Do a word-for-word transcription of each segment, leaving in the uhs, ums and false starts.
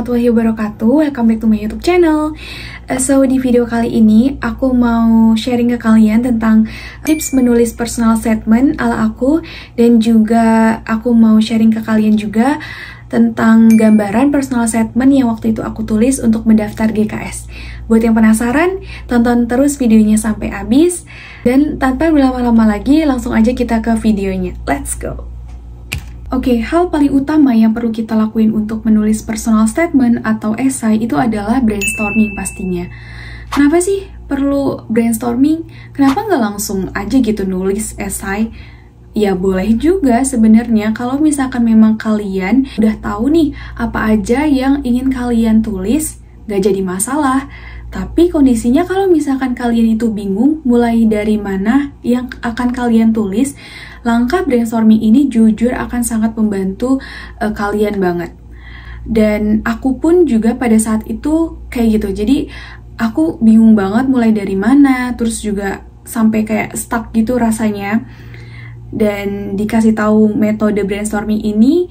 warahmatullahi wabarakatuh. Welcome back to my YouTube channel. So, di video kali ini aku mau sharing ke kalian tentang tips menulis personal statement ala aku, dan juga aku mau sharing ke kalian juga tentang gambaran personal statement yang waktu itu aku tulis untuk mendaftar G K S. Buat yang penasaran, tonton terus videonya sampai habis. Dan tanpa berlama-lama lagi, langsung aja kita ke videonya. Let's go! Oke, okay, hal paling utama yang perlu kita lakuin untuk menulis personal statement atau esai itu adalah brainstorming pastinya. Kenapa sih perlu brainstorming? Kenapa nggak langsung aja gitu nulis esai? Ya boleh juga sebenarnya kalau misalkan memang kalian udah tahu nih apa aja yang ingin kalian tulis, nggak jadi masalah. Tapi kondisinya kalau misalkan kalian itu bingung mulai dari mana yang akan kalian tulis, langkah brainstorming ini jujur akan sangat membantu uh, kalian banget. Dan aku pun juga pada saat itu kayak gitu. Jadi aku bingung banget mulai dari mana, terus juga sampai kayak stuck gitu rasanya. Dan dikasih tahu metode brainstorming ini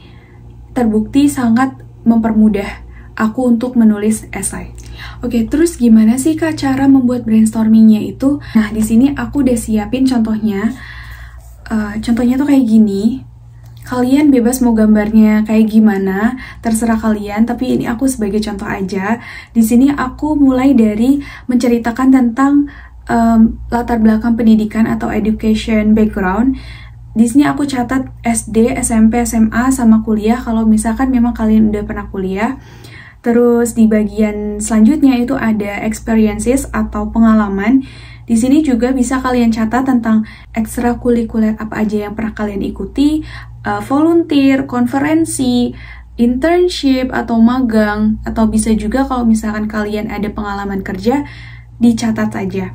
terbukti sangat mempermudah aku untuk menulis esai. Oke, terus gimana sih Kak cara membuat brainstormingnya itu? Nah, di sini aku udah siapin contohnya. Uh, contohnya tuh kayak gini. Kalian bebas mau gambarnya kayak gimana, terserah kalian. Tapi ini aku sebagai contoh aja. Di sini aku mulai dari menceritakan tentang um, latar belakang pendidikan atau education background. Di sini aku catat S D, S M P, S M A, sama kuliah. Kalau misalkan memang kalian udah pernah kuliah. Terus di bagian selanjutnya itu ada experiences atau pengalaman. Di sini juga bisa kalian catat tentang ekstrakurikuler apa aja yang pernah kalian ikuti, uh, volunteer, konferensi, internship atau magang, atau bisa juga kalau misalkan kalian ada pengalaman kerja, dicatat saja.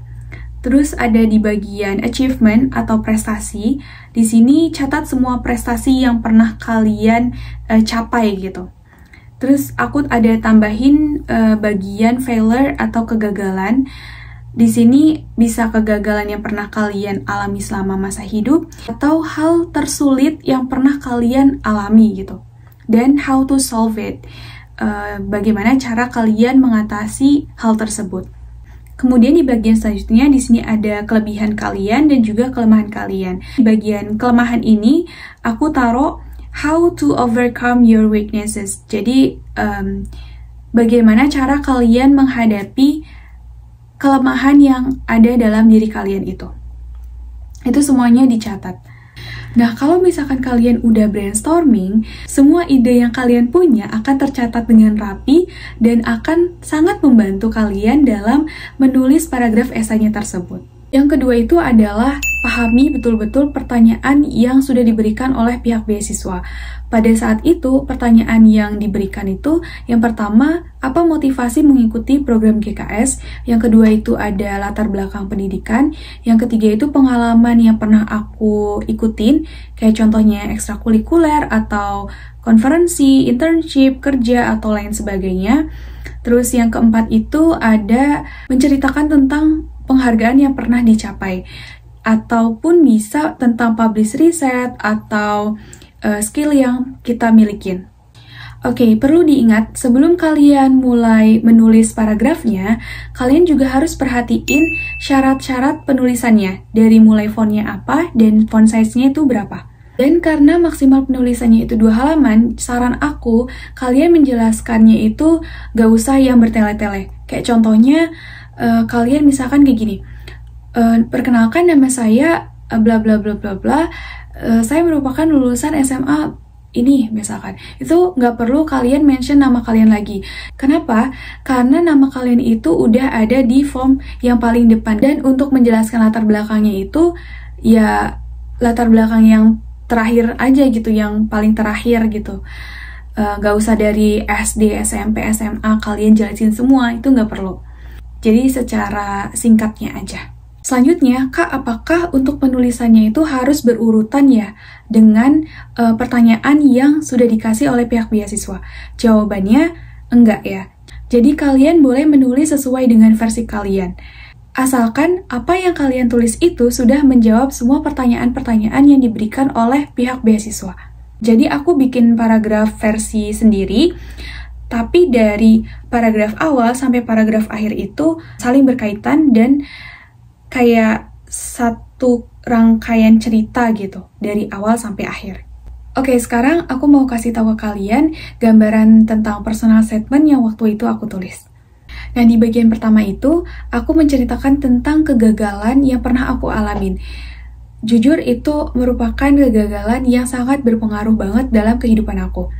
Terus ada di bagian achievement atau prestasi. Di sini catat semua prestasi yang pernah kalian uh, capai gitu. Terus aku ada tambahin uh, bagian failure atau kegagalan. Di sini bisa kegagalan yang pernah kalian alami selama masa hidup, atau hal tersulit yang pernah kalian alami gitu. Dan how to solve it, uh, bagaimana cara kalian mengatasi hal tersebut. Kemudian di bagian selanjutnya di sini ada kelebihan kalian dan juga kelemahan kalian. Di bagian kelemahan ini aku taruh how to overcome your weaknesses. Jadi um, bagaimana cara kalian menghadapi kelemahan yang ada dalam diri kalian itu. Itu semuanya dicatat. Nah, kalau misalkan kalian udah brainstorming, semua ide yang kalian punya akan tercatat dengan rapi dan akan sangat membantu kalian dalam menulis paragraf esainya tersebut. Yang kedua itu adalah pahami betul-betul pertanyaan yang sudah diberikan oleh pihak beasiswa. Pada saat itu, pertanyaan yang diberikan itu, yang pertama, apa motivasi mengikuti program G K S? Yang kedua itu ada latar belakang pendidikan. Yang ketiga itu pengalaman yang pernah aku ikutin, kayak contohnya ekstrakurikuler atau konferensi, internship, kerja, atau lain sebagainya. Terus yang keempat itu ada menceritakan tentang penghargaan yang pernah dicapai, ataupun bisa tentang publish riset atau uh, skill yang kita milikin. Oke, okay, perlu diingat sebelum kalian mulai menulis paragrafnya, kalian juga harus perhatiin syarat-syarat penulisannya, dari mulai fontnya apa dan font size-nya itu berapa. Dan karena maksimal penulisannya itu dua halaman, saran aku kalian menjelaskannya itu gak usah yang bertele-tele. Kayak contohnya Uh, kalian misalkan kayak gini, uh, perkenalkan nama saya uh, bla bla bla bla bla, uh, saya merupakan lulusan S M A ini misalkan. Itu nggak perlu kalian mention nama kalian lagi. Kenapa? Karena nama kalian itu udah ada di form yang paling depan. Dan untuk menjelaskan latar belakangnya itu ya latar belakang yang terakhir aja gitu, yang paling terakhir gitu. Uh, gak usah dari S D, S M P, S M A kalian jelasin semua, itu nggak perlu. Jadi secara singkatnya aja. Selanjutnya, Kak, apakah untuk penulisannya itu harus berurutan ya dengan e, pertanyaan yang sudah dikasih oleh pihak beasiswa? Jawabannya, enggak ya. Jadi kalian boleh menulis sesuai dengan versi kalian. Asalkan apa yang kalian tulis itu sudah menjawab semua pertanyaan-pertanyaan yang diberikan oleh pihak beasiswa. Jadi aku bikin paragraf versi sendiri. tapi dari paragraf awal sampai paragraf akhir itu saling berkaitan dan kayak satu rangkaian cerita gitu, dari awal sampai akhir. Oke, sekarang aku mau kasih tahu ke kalian gambaran tentang personal statement yang waktu itu aku tulis. Nah, di bagian pertama itu, aku menceritakan tentang kegagalan yang pernah aku alamin. Jujur, itu merupakan kegagalan yang sangat berpengaruh banget dalam kehidupan aku.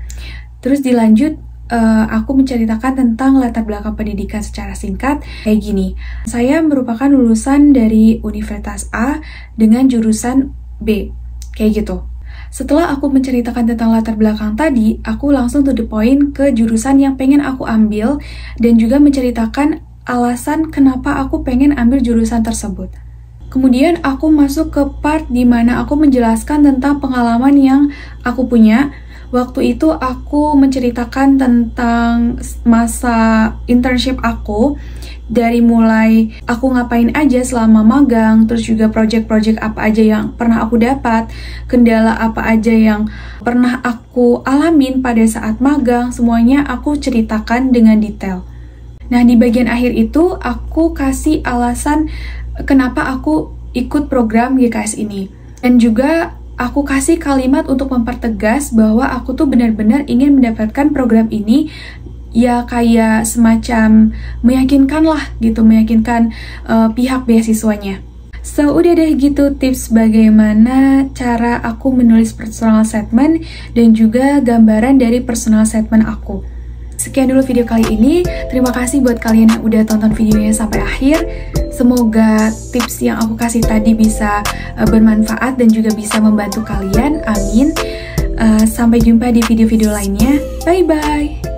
Terus dilanjut, uh, aku menceritakan tentang latar belakang pendidikan secara singkat, kayak gini. Saya merupakan lulusan dari Universitas A dengan jurusan B, kayak gitu. Setelah aku menceritakan tentang latar belakang tadi, aku langsung to the point ke jurusan yang pengen aku ambil dan juga menceritakan alasan kenapa aku pengen ambil jurusan tersebut. Kemudian aku masuk ke part di mana aku menjelaskan tentang pengalaman yang aku punya. Waktu itu aku menceritakan tentang masa internship aku, dari mulai aku ngapain aja selama magang, terus juga project-project apa aja yang pernah aku dapat, kendala apa aja yang pernah aku alamin pada saat magang, semuanya aku ceritakan dengan detail. Nah, di bagian akhir itu aku kasih alasan kenapa aku ikut program G K S ini. Dan juga aku kasih kalimat untuk mempertegas bahwa aku tuh benar-benar ingin mendapatkan program ini, ya kayak semacam meyakinkan lah gitu, meyakinkan uh, pihak beasiswanya. So, udah deh gitu tips bagaimana cara aku menulis personal statement dan juga gambaran dari personal statement aku. Sekian dulu video kali ini, terima kasih buat kalian yang udah tonton videonya sampai akhir. Semoga tips yang aku kasih tadi bisa uh, bermanfaat dan juga bisa membantu kalian, amin. Uh, sampai jumpa di video-video lainnya, bye-bye!